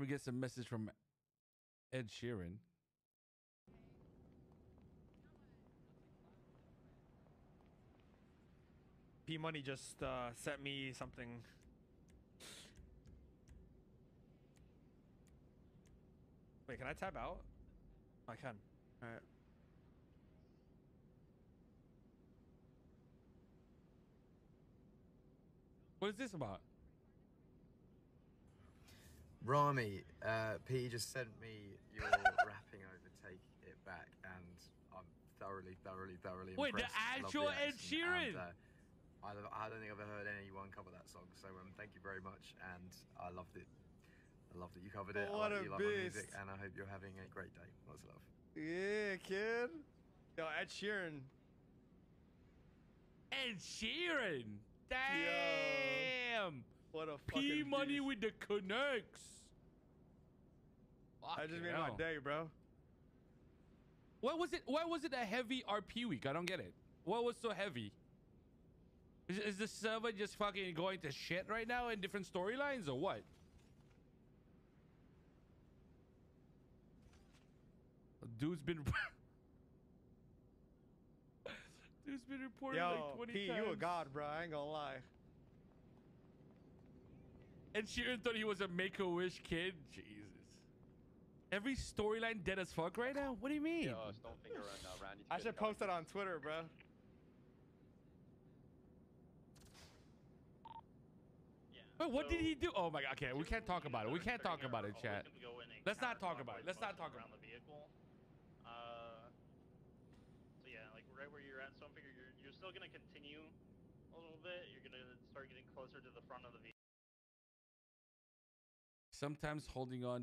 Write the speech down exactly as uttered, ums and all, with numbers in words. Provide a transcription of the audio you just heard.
And we get some message from Ed Sheeran. P Money just uh, sent me something. Wait, can I tab out? I can. All right. What is this about? Rami, uh, P just sent me your rapping over Take It Back, and I'm thoroughly, thoroughly, thoroughly Wait, impressed. Wait, the actual Ed Sheeran! And, uh, I, I don't think I've ever heard anyone cover that song, so um, thank you very much, and I loved it. I love that you covered it. What I love you love my music, and I hope you're having a great day. Lots of love. Yeah, kid. Yo, Ed Sheeran. Ed Sheeran. Damn. Yo, what a fucking P Money dude. With the connects. I just made my day, bro. Why was it? Why was it a heavy R P week? I don't get it. What was so heavy? Is, is the server just fucking going to shit right now in different storylines or what? Dude's been Dude's been reported Yo, like twenty P, times. You a god, bro. I ain't gonna lie. And Sheeran thought he was a Make-A-Wish kid. Jesus. Every storyline dead as fuck right now? What do you mean? Yo, don't think around now, Randy. I should post that on Twitter, bro. Wait, what so did he do? Oh my god. Okay, we can't talk about it. We can't talk about it, chat. Let's not talk about it. Let's not talk about it. The vehicle. Uh, so yeah, like right where you're at. So I'm figuring you're, you're still gonna continue a little bit. You're gonna start getting closer to the front of the vehicle. Sometimes holding on.